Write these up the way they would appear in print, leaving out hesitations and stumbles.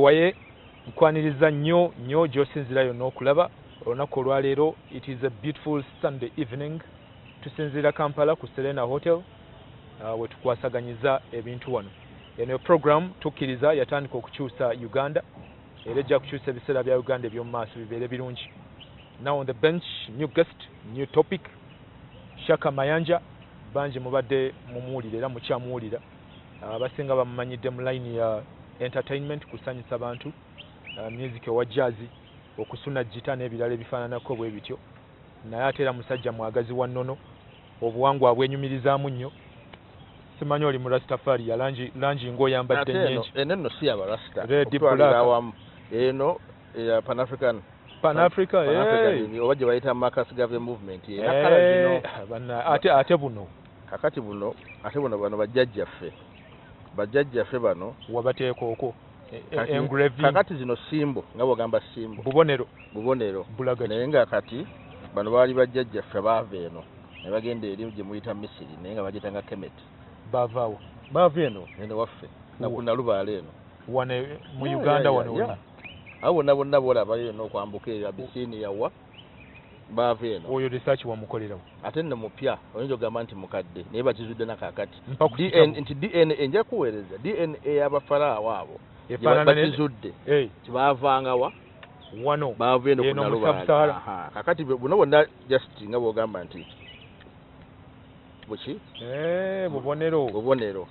tuwaye mkwaniriza nnyo gy'osinziira yonna okulaba olunaku olwaleero. It is a beautiful Sunday evening. Tusinziira Kampala ku Serena Hotel we tukwasaganyiza ebintu wano. Eno program tukiriza yatandika okukyusa Uganda era ejja kukyusa ebiseera bya Uganda eby'omu maaso bibeere birungi. Now on the bench, new guest, new topic. Shaka Mayanja banji mubadde mumuwulira era mukyamuwulira. Abasinga bamumanyidde mu line ya entertainment, kusanyisa abantu, music owa jazz, okusuna jita n'ebirala ebifaananako bwe bityo. Naye ate era musajja mwagazi wa nnono, obuwangwa bwenyumirizaamu nnyo. Simanyi oli mu Rasta Tafarai ya langi ng'oyambadde nnyingi. Eno si y'Abarasta. Eno ya Pan African. Pan Africa, ni obaje bayita Marcus Garvey movement ye. Bana ate buno bano bajjajja ffe bano wabateeko okwo engraving kakati zino simbo ngabo gamba simbo bubonero naye nga kati bano bali bajjajja ffe baava eno ne bagenda eri gye muyita Misiri naye nga bagitanga Kemet baava eno nene waffe nakuna lubaale eno wane mu Uganda wano. Awo nabonna bola bali no kwambuka abisini yawa baveno oyo research wa mukolerawo atende mupya onjo gamanti mukadde neba kizudde nakakati DNA enja kuwereza DNA yabafara wabo efanana kizudde kibavanga wa wano baveno kuna lubala kakati buno bonna just ngabo gamanti buchi bubonero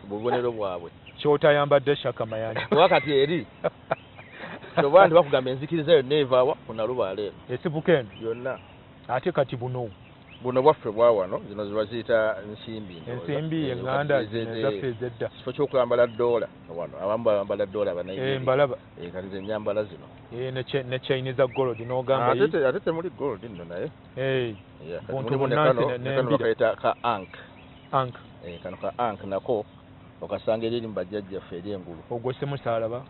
bwabwe chota yambadde Shaka Mayanja wakati eri so bantu bakugamba enzikiriza yo neva wa kuna lubaale esibukendo yonna ate kati buno bwaffe bwawano zino zibaziyita nsimbi enganda zafezedda kifo ky'okwambala dola wano abambala dola banayiri mbalaba kalize ennyambala zino ne Chinese gold n'ogamba atete muli gold nno naye buntu bakaita ka ank kano ka ank nako okasanga eri mu bajjajjaffe eri engulu ogwo semusaalaba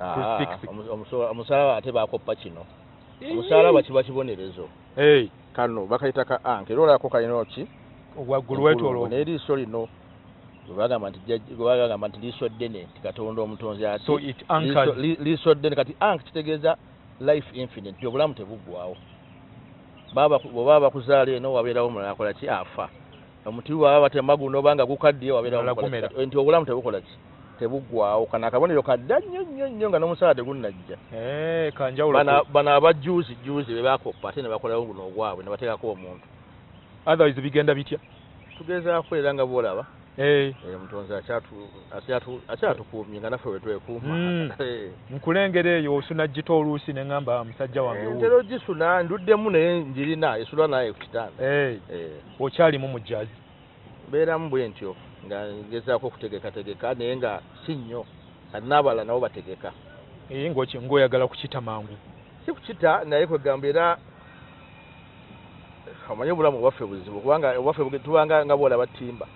omusaalaba ate baakoppa kino omusaalaba kiba kibonerezo kano bakayita ka anke era olako kalina ki ogwaggulu weetoolwo n'eriiso lino gwebagamba nti liiso ddene nti Katonda omutonzi ati liiso ddene kati anke kitegeeza life infinite obulamu tebuggwawo baba bakuzaala eno wabeerawo mulala akola ki afa omuti waba temaguno banga gukaddiye wabera okumera nti obulamu tebukola ki tebuggwaawo kana akabonero kadda nnyo nga n'omusaade gunnajja kanjawulo bana abajjuzi be bakoppa ate ne bakolawo guno ogwabwe ne bateekako omuntu otherwise bigenda bitya tugezaako era nga boolaba omutonzi akyatukuumye nga naffe we twekuuma nkulengera eyo osuna gita oluusi ne ŋŋamba musajja wange entero gisuna nduddemu naye njirina esula naye ku kitanda okyalimu mu jazz beeramu bwe ntyo nga ngezaako okutegekategeka naye nga si nnyo annaabala nabo bategeka ng'oyagala kukita mangu si kukita naye kwegamba era omanyi obulamu obwaffe buzibu kubanga obwaffe tubanga nga boola batimba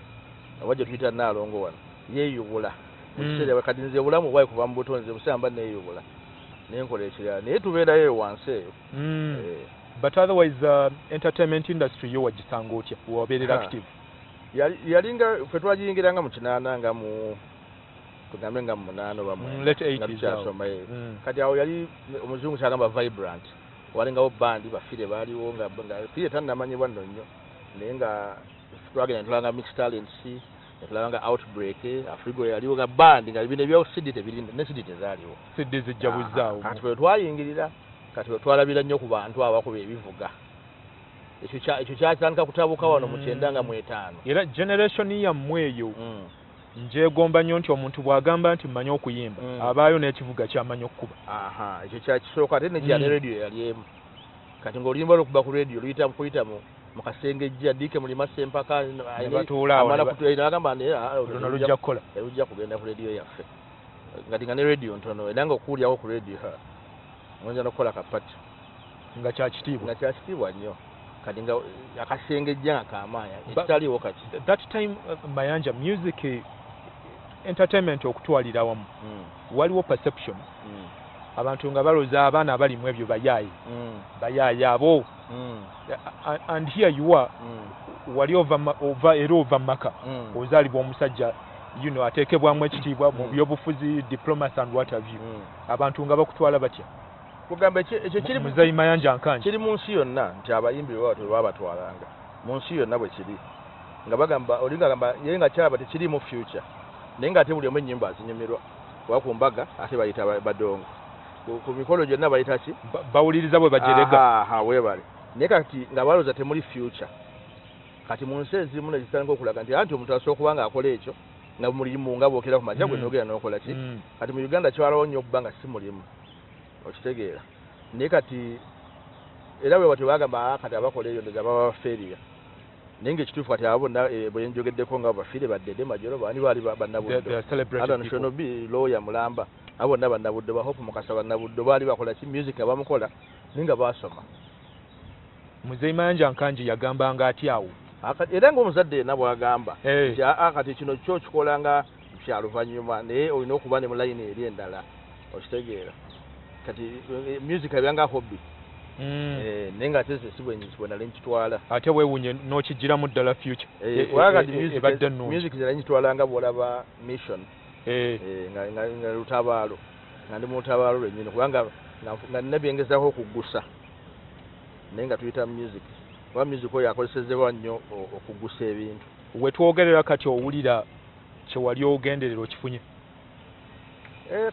abajja tuyita Nnaalongo wano yeeyubula mu kiseera bakadinze obulamu bwayi kuva mu butonzi busamba neeyubula n'enkola ekirala naye tubeerayo ewansi eyo but otherwise entertainment industry yo wagisanga otya wabeerera active yalinga ffe twagiyingiranga mu kinaana nga mu tugambe nga mu munaana oba mukyasoma kati awo yali omuzungu kyagamba vibrant walingawo bandi bafire baaliwo nga fire tannamanyibwa nno nnyo naye nga twagenda tulanga mixed talents tulanga outbreak afrigo yaliwo ga band nga bino ebyo sidite bilinda ne sidite zaliwo sidite jabuzaawo katwe twayingirira katwe twalabira nnyo ku bantu abakuba ebivuga ekyo kyatandika kutabuka wano mu kyenda nga mwetaano era generation yammwe eyo njeegomba nnyo nti omuntu bw'agamba nti mmanyi okuyimba abaayo n'ekivuga ky'amanyi okukuba ekyo kyakisooka ate nekya ne radio yali emu kati ng'oluyimba lwokuba ku radio luyitamu mukasenge jja dike mulima sempaka amala kutuira kama ne olujja kukola olujja kugenda ku radio yaffe ngati ngane radio ntono elango kulya ko ku radio ha mwanja nokola kapati nga cha kitibwa nnyo kadinga akasenge jja kamaya itali wakati that time Mayanja music entertainment okutwalira awamu waliwo perception abantu nga baloza abaana abali mu ebyo bayayi abo and here you are wali over maka ozalibwa omusajja you know, atekebwa mu ekitibwa mu byobufuzi, diplomacy and what have you. Abantu nga bakutwala batya. Kugamba ekyo kiri muzayimayanja nkanje. Kiri mu nsi yonna nti abayimbi bato babatwalanga. Mu nsi yonna bwe kiri. Nga bagamba olinga gamba yenga kyaba tekiri mu future. Nenga ate buli omwenyimba azinyemerwa. Wakumbaga ate bayita badongo. Ku mikolo gyonna bayita ki? Bawuliriza bwe bajerega. Aha, webale. Nekati nga baloza temuli future. Kati mu nsi ezimu n'ezisanga okulaga nti anti omuntu asobola kubanga akola ekyo. Na mulimu ngabo okera ku majja gwenogera n'okola ki. Kati mu Uganda kyalawo nnyo okubanga si mulimu. Okitegeera. Naye kati era bwe batu bagamba kati abakola eyo ndeza baba bafeeriya. Naye ng'ekituufu kati abo bwe njogeddeko nga bafiire baddede majoro baani baali bannabuddo. Ada National B lawyer Mulamba abo naba bannabuddo ba Hope Mukasa bannabuddo baali bakola ki music abamukola ninga basoma. Muzeyi Mayanja Nkanji yagamba nga ati awo. Era ng'omuzadde nabwo agamba nti kati kino kyo kikolanga kyaluvanyuma naye olina okuba ne mu layini eri endala okitegeera kati music ebyanga hobby naye ng'ateze sibwe nali nkitwala ate weewunye n'okigiramu ddala future ebadde nnungi music zera nkitwalanga bw'olaba mission nga lutabaalo nga ndi mu lutabaalo lwennyini kubanga nga nina byengezaako okugusa naye nga tuyita music wa music oyo akozesezebwa nnyo okugusa ebintu we twogerera kati owulira kyewali ogenderera okifunye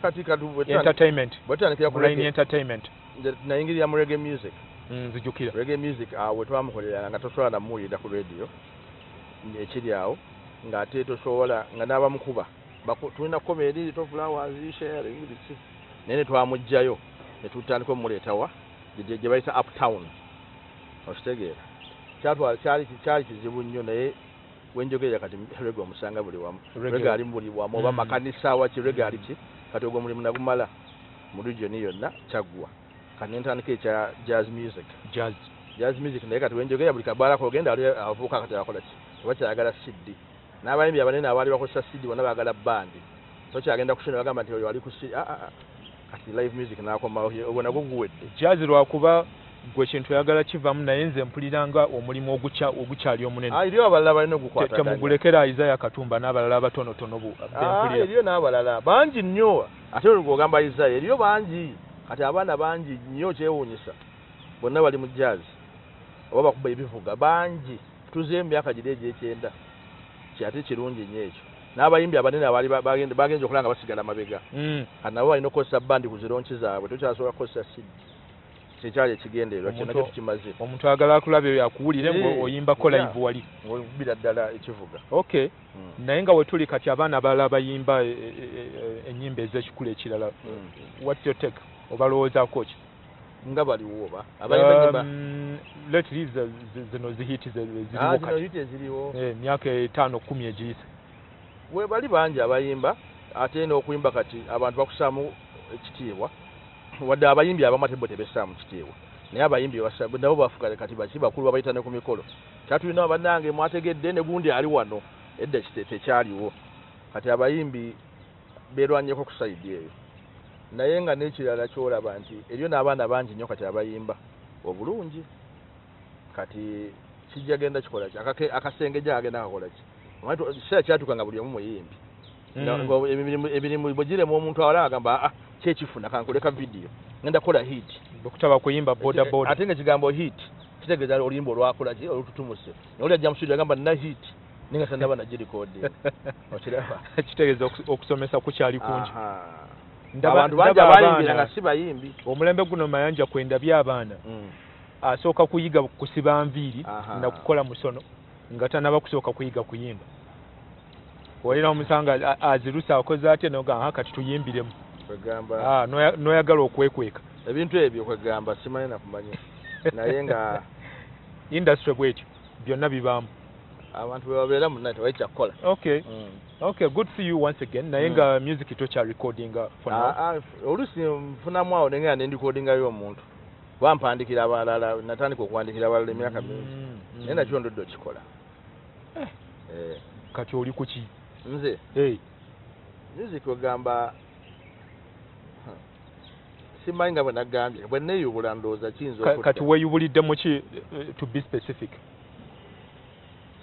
kati kadu entertainment bwetandikira ku line entertainment nayingirira mu reggae music nzijukira reggae music awe twamukoleranga tosobola na muwulira ku radio ekiri awo ng'ate tosobola nga n'abamukuba tulina komedi tofulowers share ingirisi nene twamugjayo ne tutandika omuleetawa gye bayisa uptown okitegeera kyali kizibu nnyo naye wenjogerera kati rega omusanga buli wamu rega ali buli wamu oba makanisa waki rega ali ki kati ogwo mulimu nagumala mu regioni yonna kyaggwa kati nentandika ekya jazz music naye kati wenjogerera buli kabaala kogenda ali avuuka kati akola ki oba kyayagala CD n'abayimbi abanene abaali bakozesa CD bonna baagala bandi so kyagenda kusina bagamba nti oyo ali ku CD kati live music n'akomawo obona guguwedde jazz lwakuba gwe kintu yagala kivamu naye nze mpuliranga omulimu ogukyali omunene eriyo abalala balina okukwata temugulekera Isaiah Katumba n'abalala abatonotono eriyo n'abalala bangi nnyo ate olugogamba Isaiah eriyo bangi kati abaana bangi nnyo kyewuunyisa bonna bali mu jazzi oba bakuba ebivuga bangi tuze emyaka giri egy'ekyenda kyate kirungi nnyo ekyo n'abayimbi abanene abaali bagenze okulanga basigala mabega kati nabo balina okukozesa bandi ku zironki zaabwe tokyasobola kukozesa sidi kikyali ekigendererwa kyenakyo tukimaze omuntu agala akulaba eyo akuwulire oyimba ko live wali ng'obira ddala ekivuga okay naye nga wetuli kati abaana abalala bayimba ennyimba ez'ekikulu ekirala what's your take obalowoozaako ki nga baliwo oba abayimba lately zino zihiti ziriwo kati myaka 5-10 egiyise we bali bangi abayimba ate n'okuyimba kati abantu bakusaamu ekitiibwa wadde abayimbi abamatebo tebessaamu kitiibwa naye abayimbi nabo bafuka kati baki bakulu babayitane ku mikolo kyatulina abannange mwategedde ne gundi ali wano edda tekyaliwo kati abayimbi beerwanyeko ku sayidi eyo naye nga n'ekirala kyolaba nti eriyo n'abaana bangi nnyo kati abayimba obulungi kati kijja genda kikola ki akasengejja agenda kakola ki kiseera kyatuuka nga buli omu muyimbi emirimu bwegiremu omuntu awala agamba kyekifuna kankoleka vidiyo ngenda kola hit okutaba kuyimba boda boda ate ngekigambo hit kitegeeza oluyimba olwakola ki olututumuse oli ajja mu studio agamba nina hit naye nga tannaba nagirikodinga okiraba kitegeeza okusomesa kukyali kungi abantu bangi abayimbi nga si bayimbi omulembe guno Mayanja kwenda by'abaana asooka kuyiga kusiba nviiri na kukola musono nga tannaba kusooka kuyiga kuyimba olina omusanga azirusa akoze atya n'ogamba kati tuyimbiremu noyagala okwekweka ebintu ebyo kwegamba simanyi nakumanya naye nga industry bwetyo byonna bibaamu abantu bebabeera munna tebakyakukola okay good see you once again naye nga music tokya recordinga oluusi nfunamu awo nengea nendikodingayo omuntu bampandikira abalala natandika okuwandikira abalala emyaka mingi naye nakyo ndodde okikola kati oli kuki nze music kwegamba simanyi nga bwe nagambye bwe nneeyubula ndowooza kiyinza kati weeyubuliddemu ki to be specific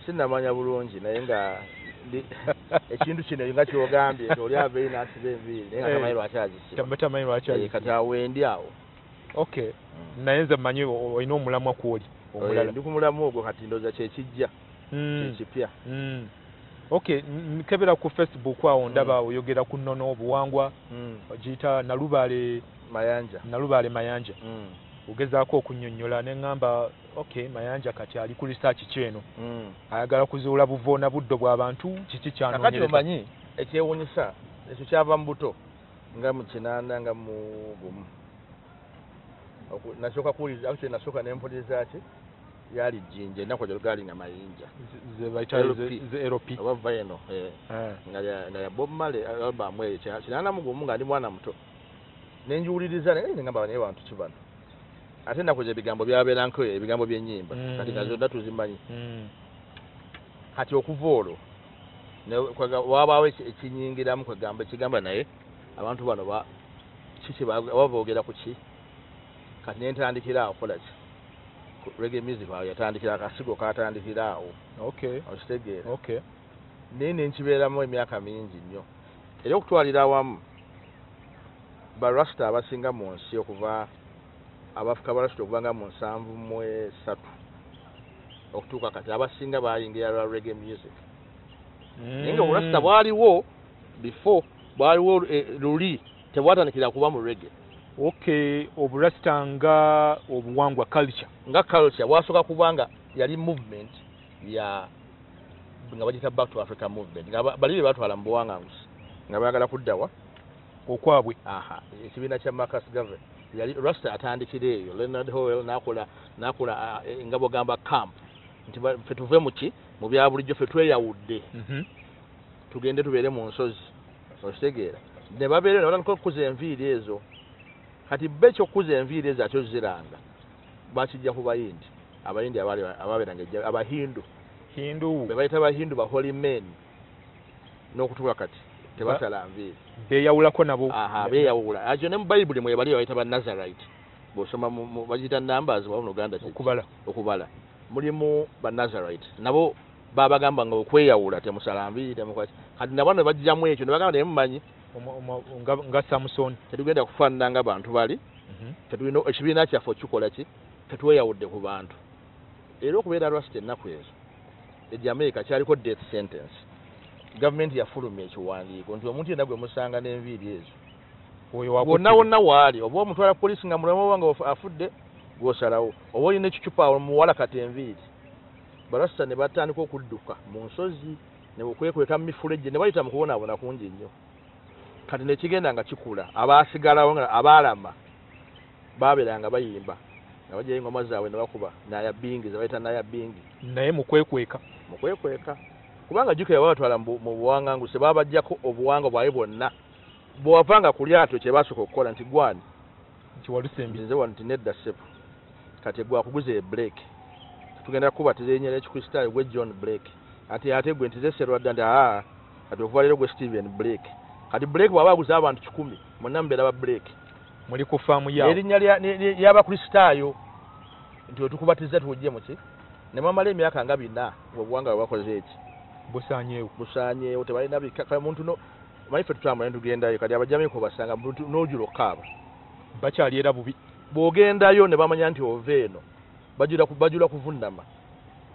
sinnamanya bulungi naye nga ekintu kino yingacho ogambye oli ave na asibevi nenga kama ilo achazi tambeta mailo achazi kata wendi awo okay naenza manyo oyino mulamwa kwoli omulala ndikumulamwa ogwo kati ndoza kye kijja kipya okay nkebera ku Facebook awo ndaba oyogera ku nono obuwangwa ogita nalubale mayanja ugezaako okunnyonnyola ne ngamba okay mayanja kati ali ku research kyeno ayagala kuzuula buvona buddo bw'abantu kiki kyano kati omanyi ekyewunyisa ekyo kyava mbuto nga mu kinanda nga mu gumu nasooka kuwuliriza actually nasooka n'empuliriza ki yali jinja ennaku gyalo gaali nga mayinja ze bayita ze LP oba vayeno nga ya Bob Marley album eyo kinanda mu gumu nga ndi mwana muto nenjuwuliriza naye ngamba naye bantu kibano atenda kuje bigambo byabera nko ebigambo byenyimba kati kazoda tuzimanyi hati okuvolo ne kwaga wabawe ekinyingira mu kwagamba kigamba naye abantu bano ba chichi bavogera ku chi kati nentandikira akola reggae music bawo yatandikira kasigo katandikira awo okay ostegeera okay nene nchibera mu emyaka mingi nnyo era okutwalira awamu barasta abasinga mu nsi okuva Abafrika barashto kubanga musanvu mwe satu okutuka kati abasinga bayingira reggae music ninga urasta waliwo before waliwo luli tewatanikira kuba mu reggae okay oburasta nga obuwangwa culture nga culture wasoka kubanga yali movement ya nga bajita Back to Africa movement nga balile batu alambuwanga nga bayagala kuddawa okwabwe aha ekibiina kya Marcus Garvey yali Rasta atandikira eyo Leonard Howell nakola ngabo gamba camp nti fetuve muki mu bya bulijjo fetwe yawudde tugende tubere mu nsozi ostegeera ne babere n'olana kukuza enviiri ezo kati becho kukuza enviiri ezo acho ziranga bakijja ku bayindi abayindi abali ababeranga abahindu bebayita abahindu ba holy men n'okutuka kati tebasala enviiri beyawulako nabo aha beyawula ajo ne mu Bible mwe bali bayita ba Nazarite bosoma mu bajita numbers wa Uganda okubala mulimu ba Nazarite nabo baba gamba ngo kweyawula te musalambi te mukwati kati nabano bajja mu ekyo nabagamba ne mmanyi nga Samson tetugenda kufanana nga bantu bali tetulino ekibiina kyaffe kikola ki tetweyawudde ku bantu era okubeera Rasta ennaku ezo e Jamaica kyaliko death sentence government ya fulumi ekiwandiiko nti omuntu yenna gwe musanga n'enviiri ezo wonna wonna waali oba omutwala polisi nga mulema wange afudde gwosalawo oba olina ekicupa muwala kati enviiri barasta ne batandika okudduka mu nsozi ne okwekweka mu mifulejje ne bayita mu kubonaabona kungi nnyo kati nekigenda nga kikula abaasigalawo abaalama baaberanga bayimba nga bajjayo engoma zaabwe ne bakuba nayabingi ze bayita nayabingi naye mukwekweka kubanga jiko ya watu wala mu buwanga ngu sebaba jako obuwanga bwa ebo na buwapanga kulyato chebaso kukola ntigwani nchiwaluse mbize wa ntinedda sepu kategua kuguze Blake tukenda kuba tize nyele chukustayi we John Blake ati hategwe ntize serwa danda haa ati ufuwalele gwe Stephen Blake kati Blake wawagu za abantu chukumi mwanambe laba Blake mwiliko famu yao yedi nyali yaba kulistayo ntiwe tukubatize tuhujie mochi ne mama le miaka ngabi na obuwanga wako zeti busanyewo tebali nabi kaka muntu no maife tutamba ndugenda yo kadi abajami ko basanga muntu nojulo kaba bakyali era bubi bogenda yo ne bamanya nti oveno bajula kuvundama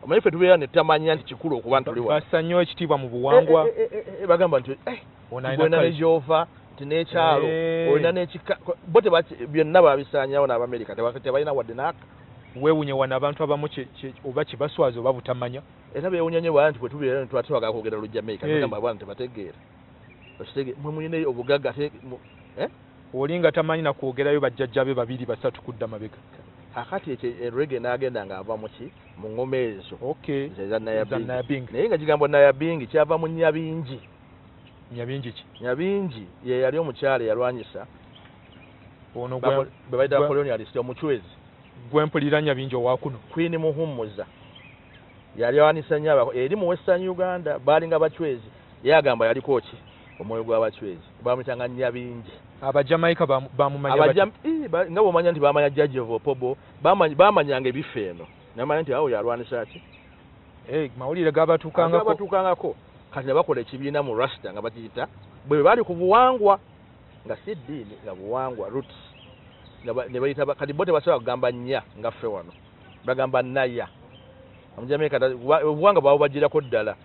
maife tubeya ne tamanya nti kikulo ku bantu liwa basanyo ekitibwa mu buwangwa bagamba nti ona Jehova tinechalo ona nechika bote byonna babisanyawo na America tebalina wadde naka wewunye wana abantu abamu oba kibaswaza oba butamanya era bewunyanye abantu bwe tubeera twatwaga okwogera lu Jamaica namba abantu tebategeera basitege mwe muyine obugaga te olinga tamanyi na kwogerayo bajjajjabe babiri basatu kudda mabega akati reggae n'agenda ng'ava mu ki mu ngoma ezo okay nzeza nayabingi naye nga kigambo nayabingi kyava mu nyabingi nyabingi ye yali omukyala yalwanyisa ono gwe bayita colonialist omuchwezi gwempuliranya binjo wakuno Queen muhummuza yali awanisanya abako eri mu Western Uganda balinga bachwezi yagamba yali kochi omoyo gwa bachwezi bamutanganya binji aba Jamaica bamumanya ngabo manya nti bamanya judge of Pobo bamanyanga ebifeno namanya nti awo yalwanisha ati maulire gaba tukanga ko kati nabakola ekibiina mu Rasta nga bakiyita bwe bali ku buwangwa nga si ddiini nga buwangwa roots ne bayita kati bote basobola kugamba nnya nga ffe wano bagamba naya Jamaica obuwanga bwabo bagirako ddala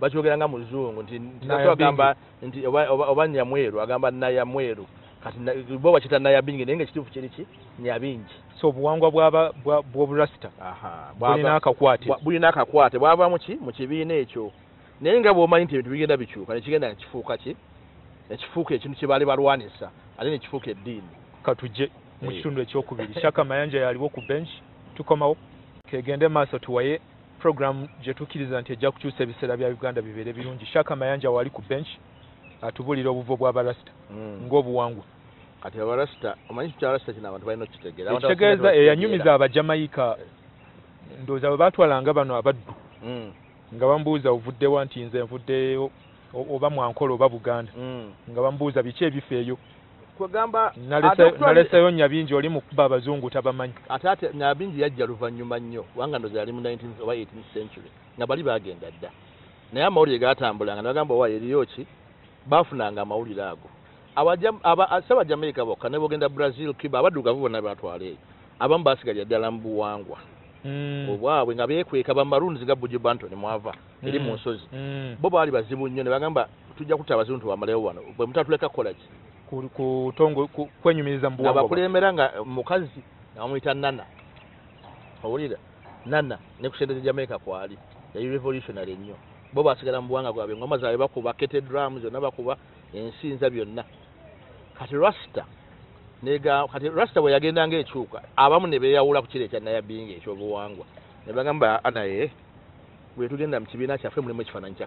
bakyogera nga muzungu nti agamba nti oba nyamweru agamba naya mweru kati bo bakita naya bingi naye nga kituufu kiri ki nyabingi so obuwangwa bw'oburasita bulina akakwate bwavaamu ki mu kibiina ekyo naye nga bw'omanyi nti ebintu bigenda bikyuka nekigenda nekifuuka ki ekifuuka ekintu kye baali balwanisa ate nekifuuka eddiini katujje mu kitundu ekyokubiri Shaka Mayanja yaliwo ku bench tukomawo kegende maaso tuwaye program jetukiriza nti ejja kukyusa ebiseera bya Uganda bibeere birungi Shaka Mayanja wali ku bench atubulira obuvo bw'abalasita ng'obuwangwa kati abalasita omanyi ky'abalasita kino abantu balina okukitegeera ekitegeeza eyanyumiza abajamaika ndowooza bwe baatwalanga bano abaddu nga bambuuza ovuddewa nti nze nvuddeyo oba mwankola oba Buganda nga bambuuza biki ebifa eyo kwagamba naleseyo Nyabingi oli mukuba abazungu tabamanyi atati Nyabingi yajja luvannyuma nnyo wanga ndoza yali mu 19th oba 18th century nga bali bagenda dda naye amawulire gaatambulanga nagamba wa eriyo ki bafunanga amawulire ago Abajamaika bokka ne bogenda Brazil Cuba abaddugavu bonna batwala eyo abamu baasigalira ddala mu buwangwa obwaabwe nga beekweka bamaruunzi ga Buju Banton mwava eri mu nsozi bo baali bazibu nnyo ne bagamba tujja kutta abazungu bamalewo wano bwe mutatuleka kukola ki kutongo kwenyumiriza mbuwa abakulemeranga mukazi amuyita nana awulira nana nekusendeza Jamaica kwali ya revolutionary nnyo bo basigala mbuwanga gwabe ngoma zaabwe bakuba kete drums zonna bakuba ensinza byonna kati Rasta bwe yagendanga ekyuka abamu ne beeyawula ku kire ekya Nayabinga ekyobuwangwa ne bagamba anaye bwe tugenda mu kibiina kyaffe mulimu ekifaananyi kya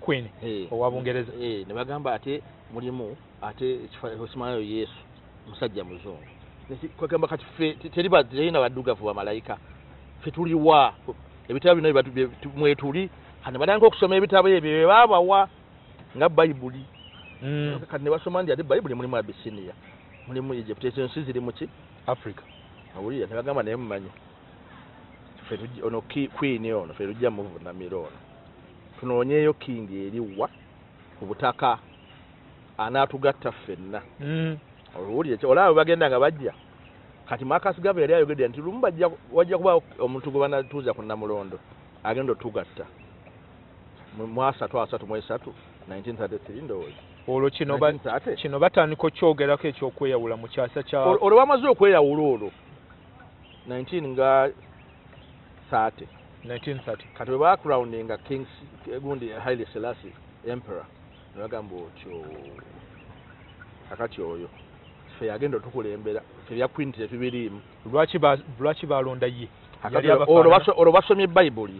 Queen owa Bungereza ne bagamba ate mulimu ate Osimano Yesu musajja muzungu kwagamba kati ffe teriba zeyina baddugavu bamalayika ffe tuliwa ebitabo bino mwetuli kati badanga okusoma ebitabo ebyo bye baabawa nga Bayibuli kati ne basoma nti ate Bayibuli mulimu Abisiniya mulimu Egypt ensi ziri mu ki Africa awulira ne bagamba naye mumanyi ffe ono Queen ono ffe tujja muvunamira ono tunoonyeeyo kingi eriwa ku butaka anaatugatta ffenna olwulire olaba bagenda nga bajja kati Marcus Garvey yali ayogedde nti lumu wajja kuba omuntu gwe banatuuza ku Nnamulondo agenda otugatta mu 1933 ndowooza olwo kino batandika okyogerako ekyokweyawula mu kyasa kya olwo bamaze okweyawula olwo 1930 kati bwe baakrawuninga King gundi Haile Selassie emperor ne bagamba otyo kakati oyo ffe yagenda otukulembera ffe bya Queen tetubiriimu lwaki baalonda ye olwo basomye Bayibuli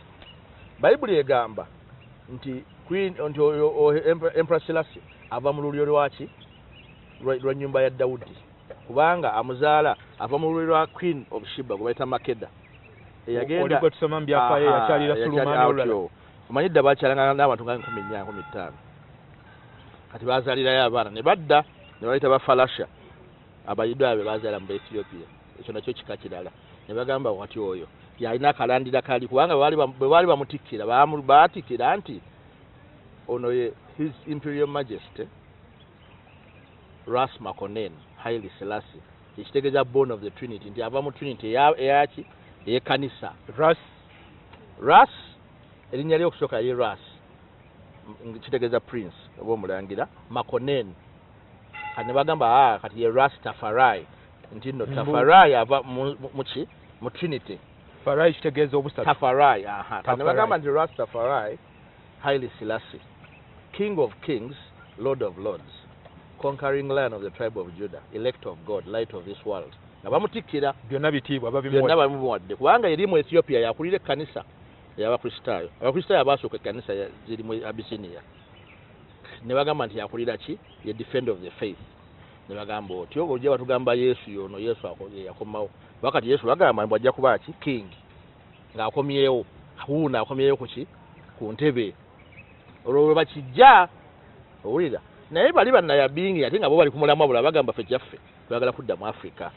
egamba nti Emperor Selassie ava mu lulyo lwaki lwa nnyumba ya Dawudi kubanga amuzaala ava mu lulyo lwa Queen of Sheba gwe bayita Makeda eyagenda oligotsoma mbyapa ye yakyalira Sulumani olulala omanyi dda bakyalanga n'abantu nga 15 kati baazaalirayo abaana ne badda ne bayita bafalasha abayidwa be baazaala mu Ethiopia ekyo nakyo kika kirala ne bagamba wati oyo yalina akalandira kali kubanga bwe baali bamutikkira baatikkira nti ono ye His Imperial Majesty Ras Makonnen Haile Selassie ekitegeeza born of the Trinity nti ava mu Trinity eyaki eyekanisa Ras erinnya lyokusooka ye Ras kitegeeza prince oba omulangira Makonnen kati ne bagamba kati ye Ras Tafarai nti nno Tafarai ava muki mu Trinity Farai kitegeeza obusatu Tafarai kati ne bagamba nti Ras Tafarai Haile Selassie King of Kings Lord of Lords Conquering Lion of the Tribe of Judah Elect of God Light of this world nga bamutikkira byonna bitiibwa babimuwadde kubanga yali mu Ethiopia yakulira ekkanisa ey'Abakristaayo abasooka ekkanisa ziri mu Abisinia ne bagamba nti yakulira ki ye defender of the faith ne bagamba otyo ojja batugamba Yesu yono Yesu yakomawo wakati Yesu bagamba mbu ajja kuba ki king ng'akomyewo huuna akomyewo ku ntebe olwo bwe bakijja owulira naye bali bannayabingi ate nga bo bali kumulamu abula bagamba ffe kyaffe twagala kudda mu Africa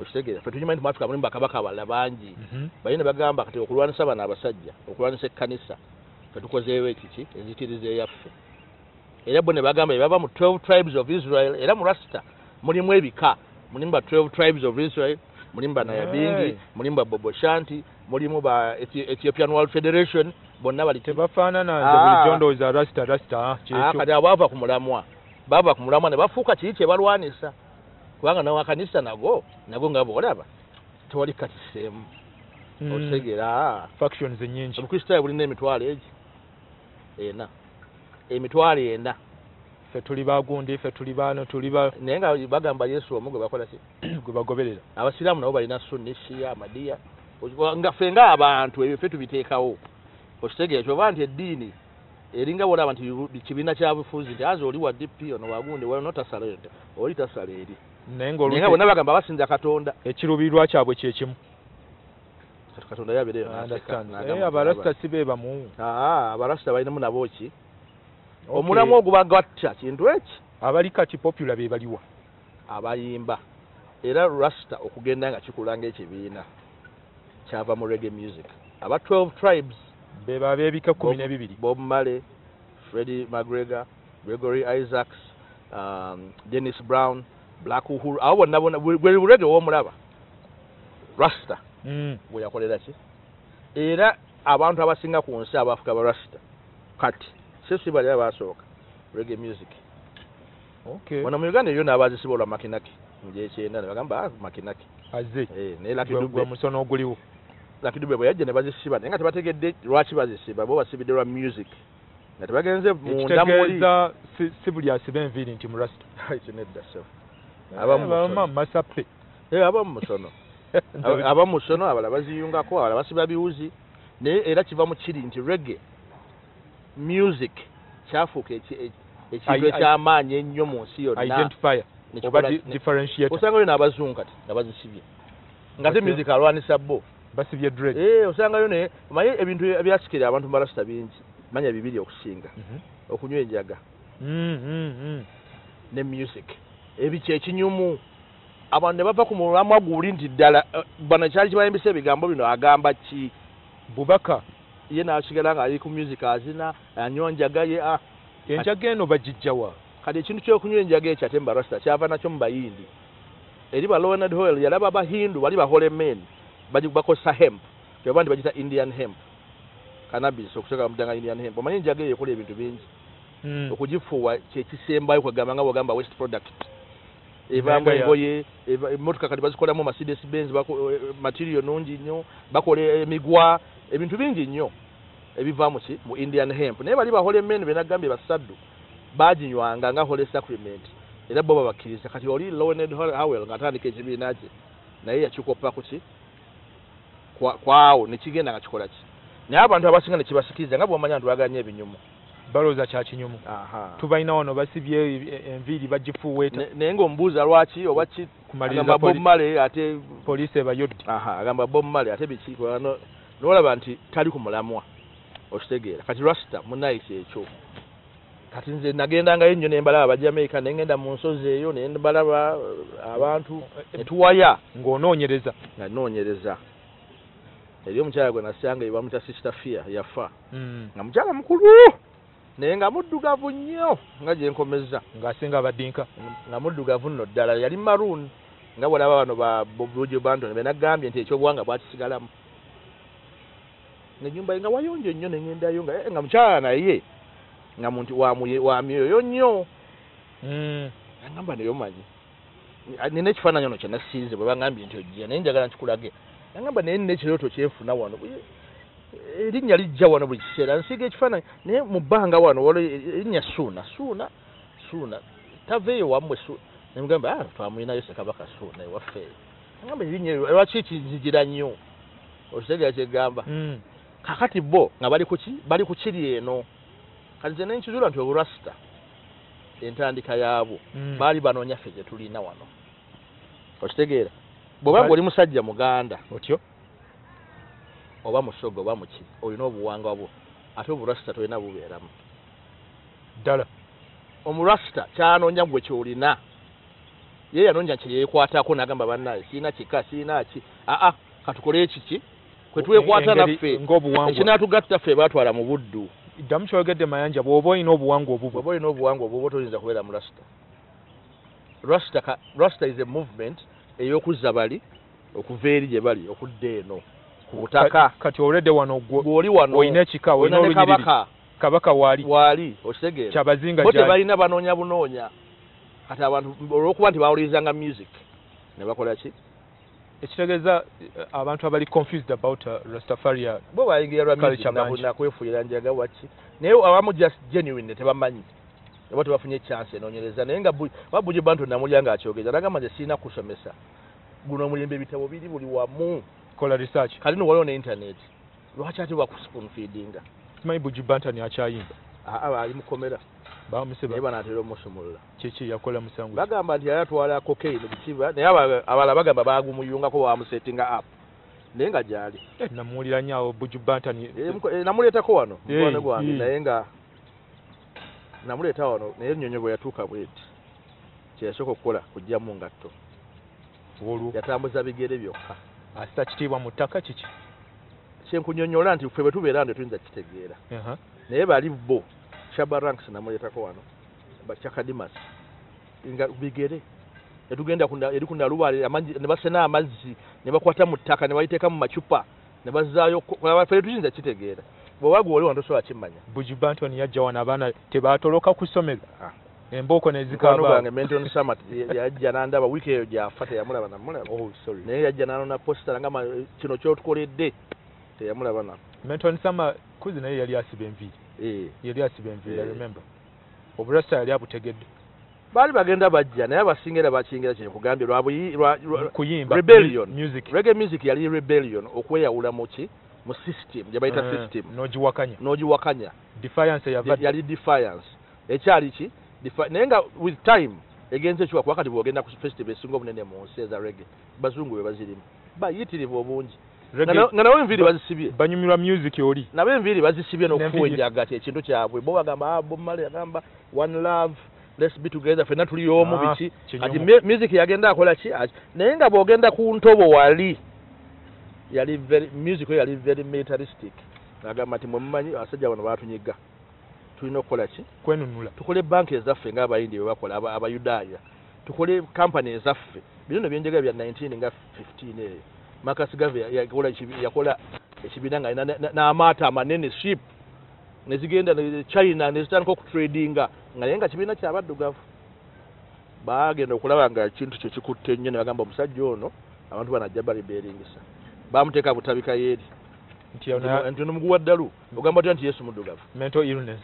okitegeeza ffe tukimanyi nti mu Africa mulimu bakabaka abalala bangi balina bagamba kati okulwanisa bano abasajja okulwanisa ekkanisa katukozeewo ekiki enzikiriza eyaffe era bo ne bagamba baba mu 12 tribes of Israel era mu Rasta mulimu ebika mulimu ba 12 tribes of Israel mulimu ba Nayabingi mulimu ba Bobo Shanti mulimu ba Ethiopian World Federation bonna bali tebafaanana bulijondo za Rasta kyecho kati abava kumulamwa baba kumulamwa ne bafuuka kiki kye balwanisa kubanga nawa kanisa nago ngabo olaba tewali kati semu otegera factions ennyingi obukristaayo bulina emitwalo egi ena emitwalo ena ffe tuli bagundi ffe tuli bano tuli ba naye nga bagamba Yesu omu gwe bakola ki gwe bagoberera abasiraamu nabo balina sunni shia amadiya nga ffe ng'abantu ebyo ffe tubiteekawo okitegeera kyoba nti eddiini eringa boolaba nti kibiina kyabufuzi nti azi oli wa DP ono wagundi wanotasala eda oli tasala eri naye nga bonna bagamba basinza Katonda ekiruubirirwa kyabwe kyekimu Katonda yabere abarasta sibeba mu abarasta bayina mu naboki omulamu ogubaga tcha kintu eki abali kati popular be baliwa abayimba era Rasta okugenda nga kikulanga ekibiina kyava mu reggae music aba 12 tribes beba bebika 12 Bob Marley, Freddie McGregor, Gregory Isaacs, Dennis Brown, Black Uhuru awo nabona gwe reggae omulaba Rasta bwe yakolera ki era abantu abasinga ku nsi abafuka ba Rasta kati sisi bali abasooka reggae music okay wana mu Uganda yona abazisibola makinaki nje kyenda bagamba makinaki aze ne lakidubwe musono oguliwo lakidubwe bwe yajja ne bazisiba nga tebategedde lwaki bazisiba bo basibidde music nga tebagenze mu ndamuli sibuli asibenvili nti mu Rasta ikinedda so abamama masape abamusono abamusono abalabaziyungako abalabasiba biwuzi ne era kiva mu kiri nti reggae music chafuka ekintu ekyamaanyi ennyo mu nsi yonna identifier oba differentiator osanga yo n'abazungu kati abazisibye nga te music alwanisa bo basibye dread osanga yo ne maye ebintu ebyasikira abantu Barasta bingi manya bibiri okusinga okunywa enjaga ne music ebiki ekinyumu abantu ne bava ku mulamu aguli nti ddala bano kyali kibayembisa ebigambo bino agamba ki bubaka ye n'asigala nga ali ku music azina anywa njaga ye enjaga eno bagijjawa kati ekintu ky'okunywa enjaga ekyo ate Barasta kyava nakyo mu bayindi eri ba Leonard Hoyle yalaba abahindu bali bahole men bakosa hemp kyoba nti bagita Indian hemp cannabis okusoka mudanga Indian hemp omanyi enjaga eyo ekola ebintu bingi okugifuuwa kyekisembayo kwegamba nga bwogamba waste product evamba ngoye motoka kati bazikolamu Mercedes Benz bako material nungi nnyo bakole emigwa ebintu bingi nnyo ebiva mu mu Indian hemp naye bali bahole men benagambye basaddu baginywanga nga hole sacrament era baba bakkiriza kati oli Leonard Howell nga atandika ekibiina kye naye yakikopa ku ki kwawo nekigenda nga kikola ki naye abantu abasinga ne kibasikiriza nga bwomanya nti baganye ebinyumu baloza kya kinyumu tubalina wano basibye enviri bagifuuweeta naye ng'ombuuza lwaki oba ki kumaliriza Bob Marley ate poliisi ebayodde agamba Bob Marley ate bikiiko n'olaba nti tali ku mulamwa okitegeera kati Rasta munnayisa ekyo kati nze nagendangayo ennyo ne mbalaba Abajamaica ne ngenda mu nsozi eyo ne mbalaba abantu etuwaya ng'onoonyereza nga noonyereza eri omukyala gwe nasanga ye bamuta Sister Fear yafa nga mukyala mukulu naye nga muddugavu nnyo nga gye nkomeza ng'asinga abadinka nga muddugavu nno ddala yali maroon nga bwolaba bano ba Bojo Banton benagambye nti ekyobuwanga bwakisigalamu n'ennyumba ye nga wayonjo nnyo nengendayo nga mukyala naye nga muntu wa myoyo nnyo agamba neyomanyi nina ekifaananyi ono kye nasiize bwe bagambye nti ogiya naye njagala nkikulage agamba naye nina ekirooto kyenfuna wano erinnya lijja wano buli kiseera nsiiga ekifaananyi naye mu bbanga wano walo erinnya suuna taveeyo wammwe nemugamba twamuyinayo Ssekabaka Suuna ewaffe agamba erinnya lwaki kinzigira nnyo okitegeera kyegamba kakati bo nga bali ku kiri eno kati nze nenkizuula nti Rasta entandika yaabwo baali banoonya ffe gye tulina wano okitegeera bw'obanga oli musajja Muganda otyo oba musogo oba muki olina obuwanga bwo ate oburasta tolina bubeeramu ddala omurasta kyanoonya gwe kyolina ye yanoonya kye yeekwataako n'agamba bannaye siina kika siina ki aa katukole ekiki kwe twekwata naffe ekinaatugatta ffe baatwala mu buddu Damcho agedde mayanja bwoba olina obuwangwa obubwo. Bwoba olina obuwangwa obubwo toyinza kubeera mu Rasta. Rasta is a movement ey'okuzza bali okuva eri gye bali okudda eno ku butaka. Kati olwedde wano gw'oli wano olina ekika olina olunyiriri. Kabaka waali okitegeera kyabazinga gyali. Bote balina banoonya bunoonya. Kati abantu olw'okuba nti bawulirizanga music ne bakola ki? Ekitegeza abantu abali confused about Rastafarian bo bayingira lwa music na kwefuira njaga wachi nayo abamu just genuine tebamanyi abantu bafunye chance enonyereza naye nga babuje bantu namulyanga achogeza nakama je sina kusomesa guno mulembe bitabo biri buli wamu kola research kalino walo na internet lwacha ati bakuspoon feedinga simanyi buje bantu ni achayimba ali mukomera ba museba eba natero musumulula chichi yakola musango bagamba ndi yatwala cocaine bikiba naye abala bagamba bagu muyunga ko wa musettinga up nenga jali namulira nyao bujubanta ni namuleta ko wano mwana gwange naye nga namuleta wano naye nnyonyego yatuka bweti kyesoko kola kujja mu ngatto wolu yatambuza bigere byokka asita kitibwa mutaka chichi chenkunyonyola nti fwe betubera ande twinza kitegeera naye bali bo Shabaranks na muleta ko wano bachaka dimas inga bigere etugenda kunda erikunda ruwale amanzi ne basena amazzi ne bakwata mutaka ne bayiteka mu machupa ne bazaayo abafe tuzinza kitegeera bwabagu wali wandoso akimanya bujibanto ni yajja wana bana tebatoloka kusomeza emboko nezika abange menton summit yajja nanda ba wiki eyo jafata yamula bana mula oh sorry ne yajja nanona poster ngama kino kyo tukoledde teyamula bana menton summit kuzina yali asibemvi yali asibemvi I remember obrasta yali abutegedde bali bagenda bajja naye abasingera bakingera kye kugambye kuyimba rebellion music reggae music yali rebellion okweyawula mochi mu system jabaita system nojiwakanya defiance yali defiance ekyali ki naye nga with time egenze chwa kwa kati bwogenda ku festival singo bunene mu nseza reggae bazungu we bazirimu bayitirivu obungi na nawe mviri bazisibye banyumira music oli nabe mviri bazisibye nokuwenja agati ekintu kyabwe bo bagamba abo mali agamba one love let's be together fena tuliyomu bichi ati music yagenda akola chi naye nga bogenda ku ntobo wali yali very music yali very militaristic agamba ati mumanyi asajja bano batunyiga tulina okola chi kwenunula tukole bank ezaffe nga abayindi bwe bakola abayudaaya tukole company ezaffe bino byenjega bya 19 nga 15 eyo Marcus Garvey yakola ekibinanga na amata amanene ship nezigenda ne China nezitandika okutradinga nga yenga kibiina kyabaddugavu baagenda okulaba nga ekintu kye kikutte ennyo ne bagamba omusajja ono abantu banajja balibeeringisa bamuteeka butabika yeeri nti onomuguwa ddalu ogamba tya nti Yesu muddugavu mental illness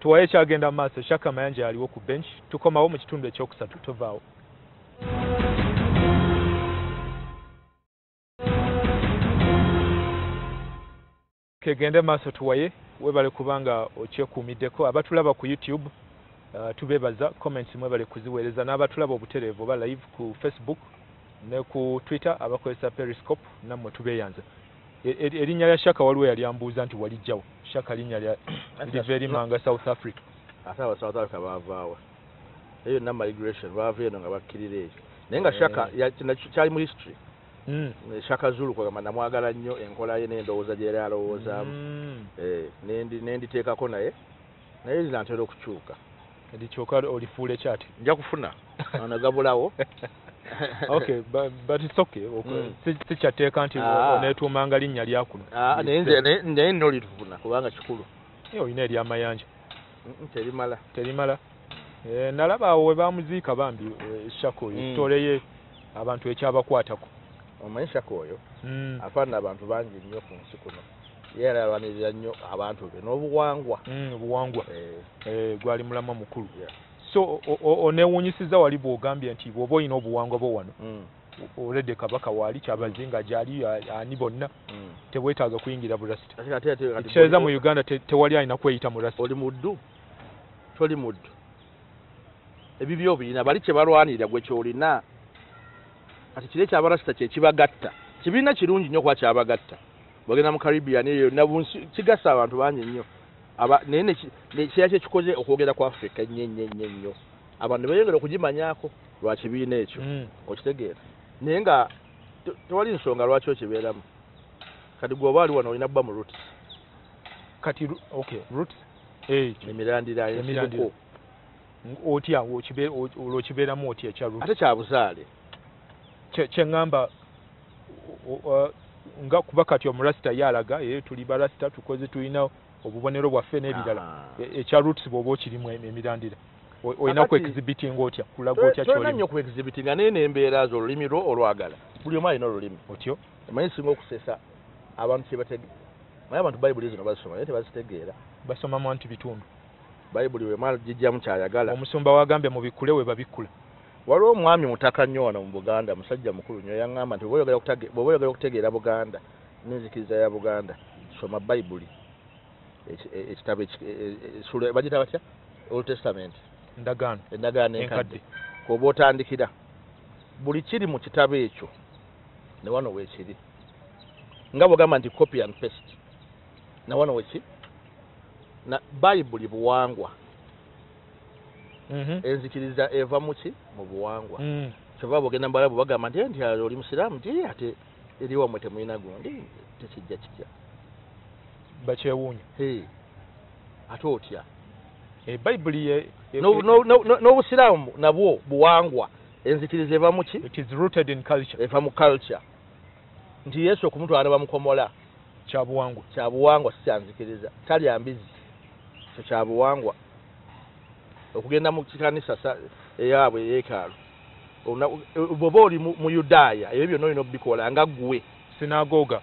tuwaye kyagenda maaso Shaka Mayanja yaliwo ku bench tukomawo mu kitundu ekyokusatu tovaawo Kegende maso tuwaye webale kubanga oche kumideko abatulaba ku YouTube tubebaza comments mwebale kuziweeleza n'abatulaba obutereevu ba live ku Facebook ne ku Twitter abakozesa Periscope namwe tubeyanze erinya lya Shaka waliwo yali ambuuza nti walijjawo Shaka linya lya very manga South Africa atawa South Africa bavaawa eyo na migration baveno nga bakirire nenga Shaka ya kyali mu history Shaka Zulu kwa kama namwagala nnyo enkola ye n'endowooza gye yalowooza nendi teekako naye naye zinaatera okukyuka edikyuka olifuula ekyati nja kufuna anagabulawo okay but it's okay sikyateeka nti oneetuumanga linnya lyakuno naye nno litufuna kubanga kikulu olina eryamayanja terimala nalaba awo we bamuziika bambi Shaka esitole ye abantu ekyabakwatako Omaisha koyo afana abantu bangi nnyo ku nsi kuno yera abaniriza nnyo abantu be n'obuwangwa obuwangwa gwali mulama mukulu so onewunyisiza wali bwogambye nti bwoba olina obuwangwa bwo wano oledde kabaka waali kyabazinga gyali ani bonna teweetaaga kuyingira mu Rasta ekiseeza mu Uganda tewali alina kweyita mu Rasta oli muddu toli muddu ebibyo birina bali kye balwanirira gwe kyolina ati kirecha abarasta kye kibagatta kibina kirungi nnyo kwa kyabagatta bagenda mu Caribbean eyo nabunsi kigasa abantu banyi nnyo aba nene kyakye kikoze okwogera kwa Africa nnyo abantu bayongera okugimanyako lwa kibiina ekyo okitegeera naye nga tewali nsonga lwakyo kibeeramu kati gwe obaali wano olina bba mu roots kati okay roots eh emirandira emirandira oti awo okibe olokibera mu oti echa roots atacha abusale chengamba nga kuba kati omurasta yalaga tuliba rasta tukoze tuina obubonero bwaffe n'ebirala echa roots bobo kirimu emirandira oyina ku exhibiting otya kulaga otya chole oyina ku exhibiting anene embera zo limiro olwagala bulyo mai no lulimi otyo mai singo kusesa abantu chebatege mai abantu Bible zino basoma yete bazitegeera basoma mu antu bitundu Bible we mal jijja mukyayagala omusumba wagambe mu bikule we babikula waliwo omwami mutaka nyoona mu Buganda musajja mukulu nyo yangamba nti boyogera okutegeera Buganda n'enzikiriza ya Buganda soma Bible ekitabo sura bagita batya Old Testament ndagano enkadde kobo otandikira buli kiri mu kitabo ekyo ne wano wekiri nga bwogamba nti copy and paste na wano weki na Bible buwangwa enzikiriza eva muki mu buwangwa kyova bwogenda mbalabu bagamba nti oli musiraamu nti ate eriwa mwete mulina gundi tekijja kitya bakyewuunya ate otya Bible ye no Usilamu nabwo buwangwa enzikiriza eva muki it is rooted in culture eva mu culture ndi Yesu okumuntu anaba mukomola kya buwangwa siyanzikiriza tali ambizi so kya buwangwa okugenda mu kikanisa yaabwe yekalo ona boboli mu Yudaya ebyo no ino bikola nga gwe sinagoga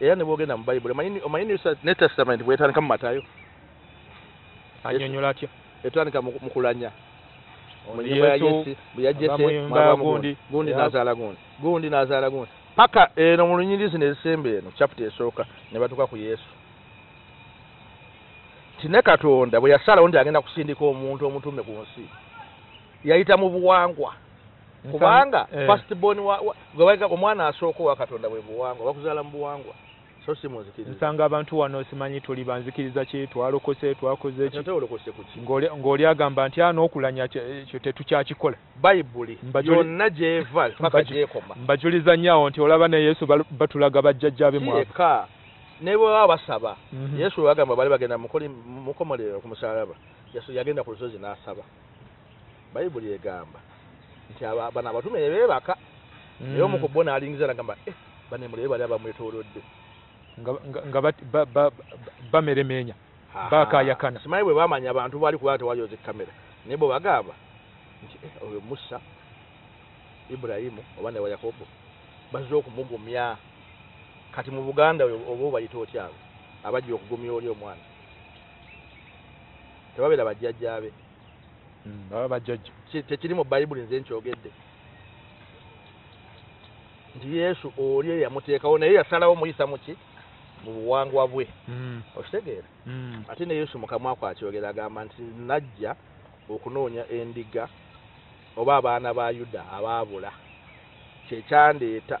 ne bogenda mu Bible mayini New Testament bwetana kama Matayo anyonyola atya etandika mukulanya munyumba ya Yesu buyajete gundi nazala gundi paka eno mulunyirizi nesembe eno chapter esoka ne batuka ku Yesu tine Katonda bwe yasala onde agenda kusindika omuntu omutume ku nsi yayita mu buwangwa kubanga first born wa omwana asoko wa Katonda bwe buwangwa bakuzala mu buwangwa so simuzikiriza nsanga abantu wano simanyi tuli banzikiriza kye twalokose twakoze ekyo twalokose ku kingole ngoli agamba nti ano okulanya kyo tetukyakikola Bible yonna jeva paka jekoma mbajuliza nyao nti olaba ne Yesu batulaga bajjajjabe mu eka nebo abasaba Yesu bagamba bali bagenda mukoli mukomolero ku musalaba Yesu yagenda ku lusozi n'asaba Bible yegamba nti abana batume bebaka nayo mukubona alingiza nagamba banemulebe bali abamwetolodde nga bameremenya baka yakana simaye bwe bamanya abantu bali kuwata wayoze kamera nebo bagaba oyo Musa Ibrahimu obane wa Yakobo bazo kumugumya kati mu Buganda obo bayito otyawe abaji okugumya oli omwana tebabera bajjajjabe baba bajjajja tekiri mu Bible nze nkyogedde Yesu oli yamuteekawo naye yasalawo muyisa muki mu buwangwa bwe okitegeera ate ne Yesu mukamwa kwakyogera agamba nti najja okunoonya endiga oba abaana ba Yuda abaabula kyekyandeeta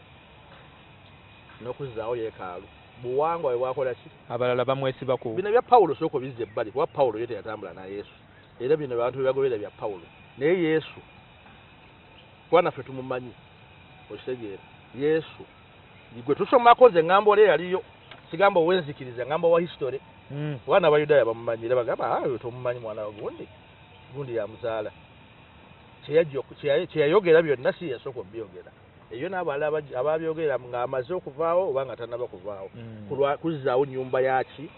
n'okuzzaawo yeekaalu buwangwa bwe bwakola ki abalala bamwesibako bino bya Pawulo soko bizze ebbali kuba Pawulo yete yatambula na Yesu era bino abantu bebagobera bya Pawulo naye Yesu kuba naffe tumumanyi okitegera Yesu igwe tusomako nze ngambo le yaliyo sigambo wenzikiriza ngambo wa history wana ba Yudaya bamumanyira bagaba ayo tomumanyi mwana wa gundi ya muzala kyeyayogera byonna si yasoko byogera eyo n'abalala ababyogera nga amaze okuvaawo oba nga tanaba kuvaawo kuzzaawo nyumba yaki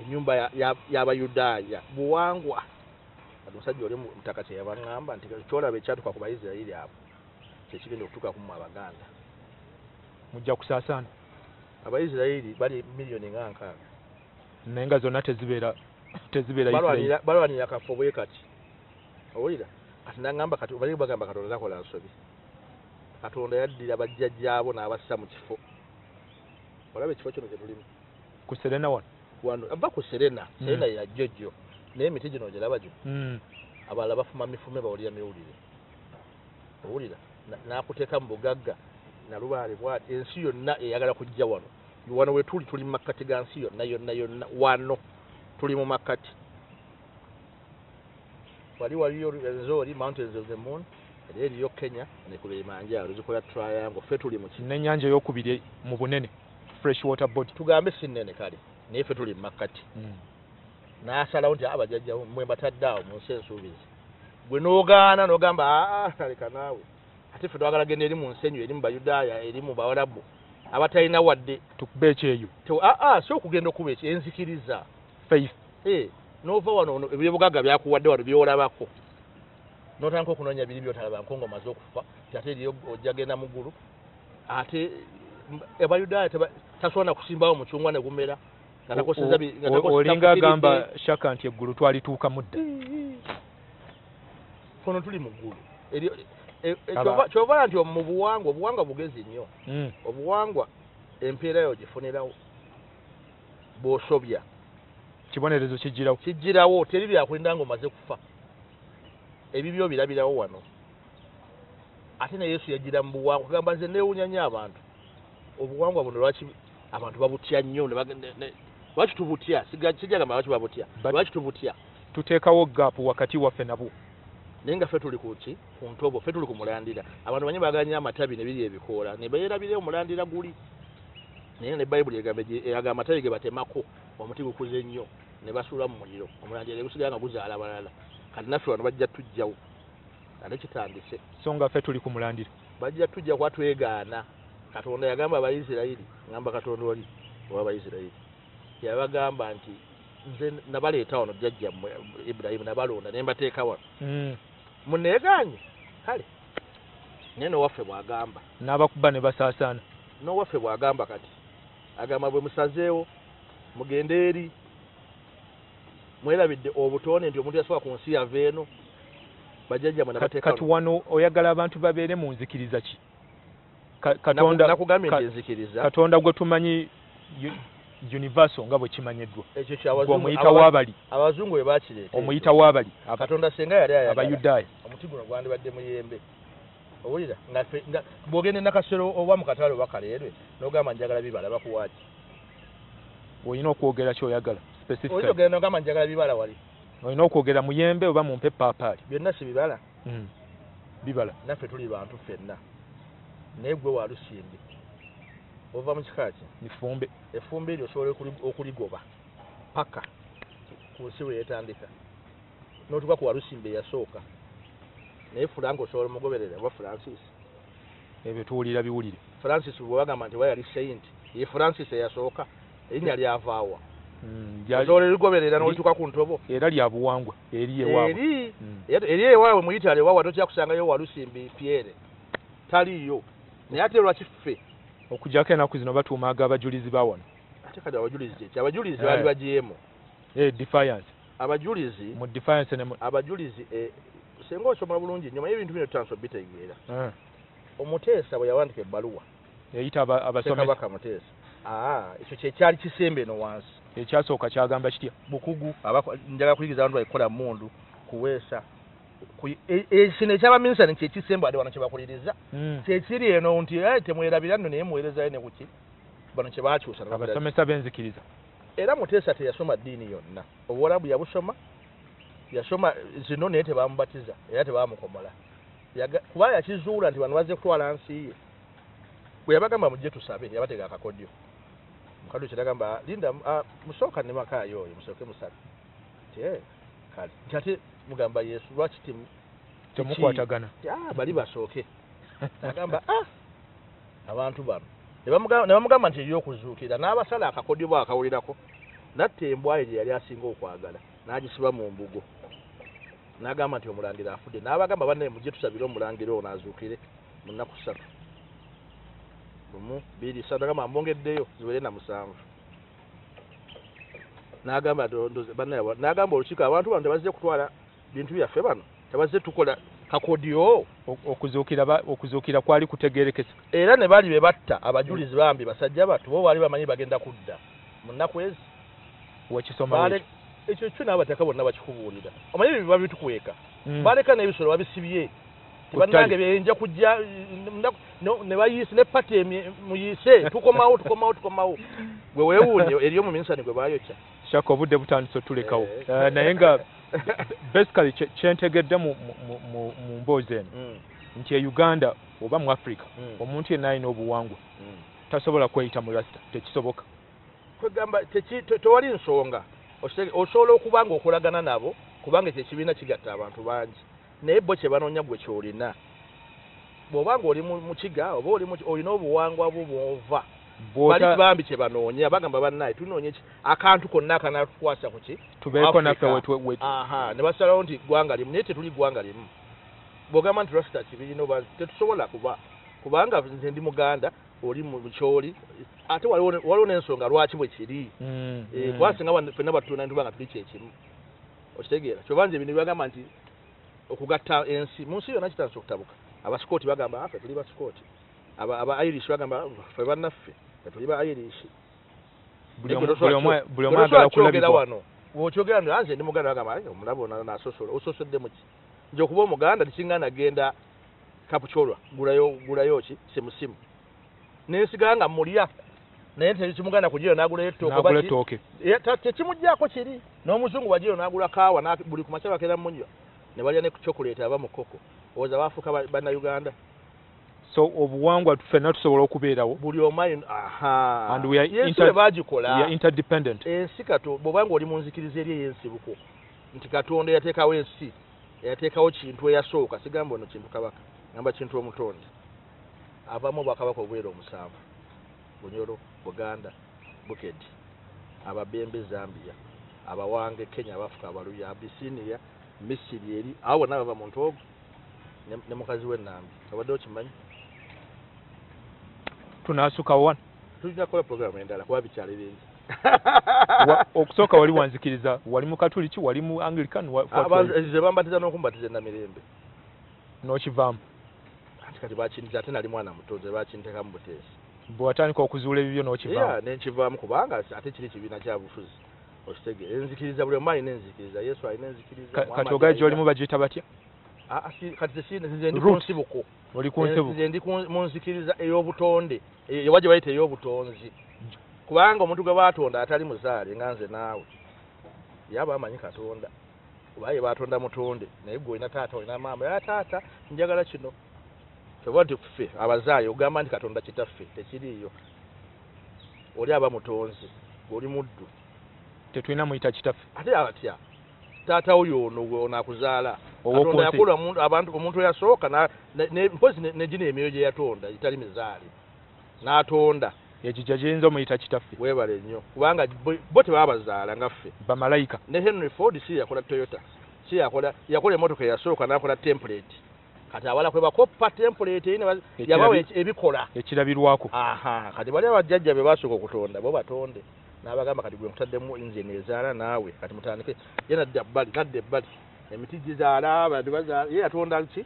ennyumba y'abayudaaya buwangwa amusajja oli mutaka kyeyabangamba nti kyolaba ekyatuka ku Bayisirayiri abo ekigenda okutuuka ku Abaganda mujja kusaasaana Abaisirayiri bali miliyoni nga nkaaga naye nga zonna tezibeera balwanira akafo bwe kati owulira kati nagamba kati bali bagamba Katonda takola nsobi Katonda yaddira bajjajjaabo n'abassa mu kifo olaba ekifo kino kye tulimu ku Serena wano aba ku Serena ya Jojo naye emiti gino gyeraba gyo abalala bafuma mifume bawulira miwulire owulira nakuteka mbugagga nalubaale bwati ensi yonna eyagala kujja wano wetuli tuli mu makati ga nsi yonna wano tuli mu makati waliyo Rwenzori mountains of the moon eriyo Kenya nekubiri manjaro zikola triangle fe tuli mu kinennyanja y'okubiri mu bunene fresh water body tugambe sinene kale nefe tuli makati na asalawo nti abajajja mwe bataddawo mu sensubizi gwe nogana nogamba a taleka nawe ati fe twagala gende eri mu nsenyu eri mu bayudaaya eri mu bawalabu abatalina wadde tukubeche eyo to so kugenda okubeche enzikiriza faith nova wano ebyobugaga byakuwadde wano byolabako notanko kunonya biri byotalaba nkongo mazo okufa ate eriyo ojagenda muguru ate ebayudaaya tasona kusimbawo mu chungwa ne kumera natakoseza bi olinga gamba shaka nti eggulu twalituuka mudda kono tuli muguru eri kyova nti mu buwangwa obuwangwa bugezi nnyo obuwangwa empeera yo gifunirawo bw'osobya kibonerezo kijjirawo teri byakulinda ng'omaze kufa ebibyo birabirawo wano ate na Yesu yajjira mu buwangwa kugamba nze neewunya nnyo abantu obuwangwa buno lwaki abantu babutya nnyo lwaki tubutya sigagamba lwaki babutya lwaki tubutya tuteekawo gaapu wakati waffe nabo nenga fetuli kuchi kuntobo fetuli kumulandira abantu banye baganya amatabi ne biri ebikora ne bayerabire omulandira guli ne ne Bible yaga amatabi ge batemako omuti gukuze nnyo ne basula mu muliro omulandira gusigana guzaala balala kati naffe wano bajja tujjawo ale kitandise songa fetuli kumulandira bajja tujja kwatu egaana Katonda yagamba abayisirayiri ngamba Katonda wali abayisirayiri yabagamba nti nze nabaleeta ono jjajja Ibrahim nabalonda ne mbateeka wano muneeganye kale neno waffe bwagamba n'abakuba ne basaasaana no waffe bwagamba kati agamba bwe musazeewo mugende eri mwerabidde obutonde nti omuntu yasobola ku nsi yava eno bajjajja mwe nabateeka kati wano oyagala abantu babeere mu nzikiriza ki nakugambye nzikiriza Katonda gwe tumanyi universal ngabo kimanyeddwa ekyo kyawazungu wabali abazungu we bakirete omuyita wabali Katonda senga yali abayudaaya omutiguno gwandibadde muyembe owulira nga bwogende nakasero oba mukatalo bakaleerwe n'ogamba njagala bibala bakuwaaki olina okwogera ky'oyagala specific oyogenda n'ogamba njagala bibala wali olina okwogera muyembe oba mumpe paapaali byonna si bibala bibala naffe tuli bantu ffenna naye gwe walusimbi ova mu kikaaki nifumbe efumbe lyo sole okuligoba paka kusiwe yetandika notuka ku walusimbe yasooka naye fulango sole mugoberere wa Francis ebyo tuwulira biwulire Francis bwagamba nti wayali saint ye Francis yasooka erinnya lyavaawa sole ligoberera n'olituka ku ntobo era lyabuwangwa eri ewaabwe eri ewaabwe mu Italy wawa tokyakusangayo walusimbi Pierre taliyo naye ate lwakiffe okujjako ennaku zino batuumaaga abajulizi bawano ate kati abajulizi abajulizi baali bagiemu defiance abajulizi mu defiance ne abajulizi senga osomera bulungi nnyuma y'ebintu bino tutansobitegeera Omuteesa bwe yawandika ebbaluwa eyita abasomesa Muteesa ekyo kyekyali kisembe eno wansi ekyasooka kyagamba kitya bukugu njagala kuyigiza abantu balikola mundu kuweesa ekino ekyabaminisani kyekisemba wadde wano kyebakuliriza kyekiri eno nti temwerabira nno naye muweerezayo ne kuki bano kyebakyusa abasomesa benzikiriza era Muteesa teyasoma ddiini yonna Obuwarabu yabusoma yasoma zino naye tebamubatiza era tebamukomola kuba yakizuula nti bano bazze kutwala nsi ye bwe yabagamba mujje tusabe yabatega akakodyo mukaddo kyetagamba linda musooka ne makaayo oyo musooke musabe kale nti mugamba Yesu lwaki temukwatagana bali basooke agamba abantu bano ne bamugamba nti ery'okuzuukira n'abasala akakodyo bwakawulirako natta embwa gye yali asinga okwagala n'agisiba mu mbugo n'agamba nti omulangira afudde n'abagamba banne mujje tusabire omulangira ono azuukire mu nnaku 3 agamba mbongeddeyo ziwere na 7 n'agamba ndoze bannaye n'agamba olukiiko abantu bano tebazze kutwala bintu byaffe bano tebazze tukola kakodyo okuzuukira kwali kutegeerekesa era ne bali be batta abajulizi bambi basajja bato bo baali bamanyi bagenda kudda mu nnaku ezi wakisoma ekyo kyonna abataka bonna bakikubuulira omanyi bye babitukuweeka baleka n'ebisolo babisibye bannange byenja kujja ne bayise ne pati muyise tukomawo tukomawo gwe weewuunye eriyo mu minsani gwe baayokya shako budde butandise otulekawo naye nga basically kyentegedde mu mboozi eno nti e Uganda oba mu Africa omuntu yenna alina obuwangwa tasobola kweyita mu Rasta tekisoboka kwegamba tewali nsonga osobola okubanga okolagana nabo kubanga ekibiina kigatta abantu bangi naye bo kye banoonya gwe kyolina bw'obanga oli mu kiga oba olina obuwangwa bwo bwova bali bambi kye banoonya bagamba bannaye tunoonye eki akantu konna akanatukwasa ku ki tubeeko naffe wetu ne basalawo nti ggwanga limu naye tetuli ggwanga limu bw'ogamba nti Rasta kibiina oba tetusobola kuba kubanga nze ndi Muganda oli mu bucholi ate waliwo n'ensonga lwaki bwe kiri kwasinga fenna batuna ntubanga tuli kyekimu okitegeera kyobanje bino byagamba nti okugatta ensi mu nsi yonna kitansi okutabuka abaskooti bagamba ffe tuli baskooti aba Irish bagamba ffe bannaffe tuli ba Irish buli omu agala okulabika wano bw'okyogera nti anze ndi Muganda bagamba omulabo n'asosola ososedde mu ki nze okuba Omuganda tekingana genda kapucholwa gulayo ki simusimu nensiganga muliya naye tekimugana kujira nagula etoko bati tekimujjako kiri n'omuzungu wajira nagula kaawa na buli ku machaba kera munyo ne balya ne ku chocolate aba mukoko oza bafuka bana Uganda so obuwangwa tufe na tusobola okubeerawo buli omayi and we are interdependent sikato bobango oli munzikirize eri yensi buko nti Katonda yateekawo ensi yateekawo kintu eyasooka sigambo no kintu kabaka namba kintu omutonde abamu bakabaka obwera omusanvu Bunyoro Buganda Bukedi ababembe Zambia abawange Kenya abafuka abaluya Abisinia Misiri eri awo naba ba muntu ogu ne mukazi w'ennambi abadde okimanyi tunasuka wano tujja kola program endala kuba bikyali bingi okusooka wali wanzikiriza wali mu Katuliki wali mu Anglican ze bambatiza n'okumbatiza ennamirembe n'okivaamu kati bakindiza ate nali mwana mutonze bakinteka mu buteesi bw'atandika okuzuula ebibyo n'okivaamu n'ekivaamu kubanga ate kiri kibiina kyabufuzi okitegeera enzikiriza buli omu alina enzikiriza Yesu alina enzikiriza kati ogaye gy'olimu bagiyita batya kati nze ndi ku nsibuko nze ndi mu nzikiriza ey'obutonde oba gye bayita ey'obutonzi kubanga omuntu gwe baatonda atali muzaale nga nze naawe yaba amanyi Katonda obaye baatonda mutonde naye gwe olina taata olina maama ya taata njagala kino kyova nti ffe abazaale ogamba nti Katonda kitaffe tekiriiyo oli aba mutonzi oli muddu tetulina muyita kitaffe ate atya taata oyo ono gwe onaakuzaala Katonda yakola abantu omuntu oyasooka mpozi negina emyoyo gye yatonda gitali mizaale n'atonda yekijja gyenza omuyita kitaffe weebale nnyo kubanga bo tebaabazaala nga ffe bamalayika ne Henry Ford si yakola Toyota si yakola emmotoka eyasooka n'akola template kati abala kwe bakoppa template eyine yabawa ebikola ekirabirwako kati bali abajjajja be basooka okutonda bo batonde n'abagamba kati gwe nkutaddemu nze nezaala naawe kati mutandike ye nadda ebbali nadda ebbali emiti gizaala abantu bazaala ye yatonda ki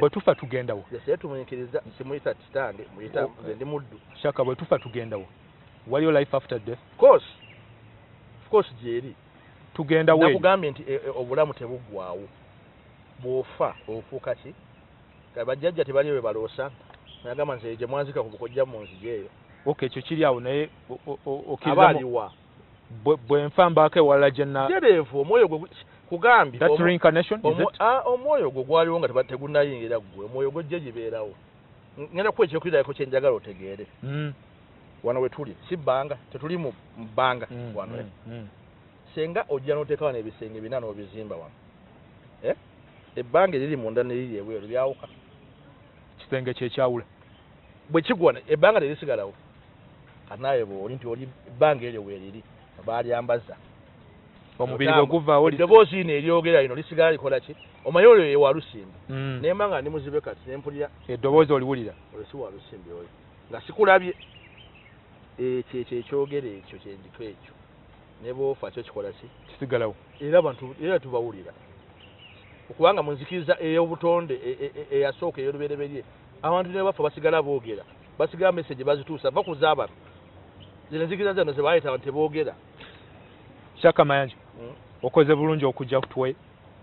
bwe tufa tugendawo yeseetumunyiikiriza simuyita kitange muyita nze ndi muddu shaka bwe tufa tugendawo waliyo life after death of course gyeri tugendawo nakugambye nti obulamu tebuggwaawo bw'ofa ofuuka ki bajjajja tebaliyo we baloosa nagamba nze gye mwanzika ku bukojja mu nzige eyo okay ekyo kiri awo naye okkiriza bwe nfa mbaako ewalala gye nnatereevu omwoyo gwe kugambi omwoyo gwe gwaliwo nga tegunnayingira ggwe omwoyo gwe gye gibeerawo ngenda kuwa ekyokuliraiko kyenjagala otegeere wano wetuli si bbanga tetuli mu bbanga wano senga ojja n'oteeka wano ebisenge bina n'obizimba wano ebbanga eriri munda neriri ebweru lyawuka kisenge kyekyawula bwe kigwana ebbanga terisigalawo kanaye bw'oli nti oli ebbanga eryo weeriri baalyambaza omubiri gwe guvaawo eddoboozi lino eryogera lino lisigala likola ki omanyi olyo ye walusimbi nemba nga ndi muzibe kati nempulira eddoboozi oliwulira olyo si walusimbi oyo nga sikulabye ekyo ekyogera ekyo kyendiko ekyo ne bw'ofa kyo kikola ki kisigalawo era abantu era tubawulira okubanga munzikiriza ey'obutonde eyasooka ey'olubereberye abantu ne bafa basigala boogera basigala message bazituusa bakuza abantu zino nzikiriza zano ze baayita abantu teboogera Shaka Mayanja okoze bulungi okujja kutuwe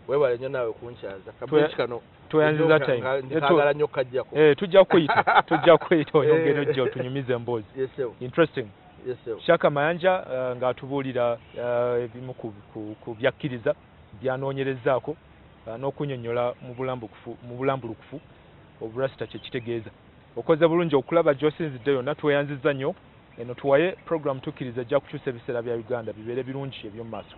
webale nnyo naawe kunkyaza kabiri kano tuyanziza time nnyo kajjako tujja kuyita oyongera ojja otunyumiza emboozi interesting Shaka Mayanja ng'atubuulira ebimu ku byakkiriza byanoonyerezaako n'okunnyonnyola mu bulambulukufu oburasita kye kitegeeza okoze bulungi okulaba gy'osinzidde yonna tweyanziza nnyo eno tuwaye program tukiriza jakuchuse bisera bya Uganda bibere birungi ebyo maso.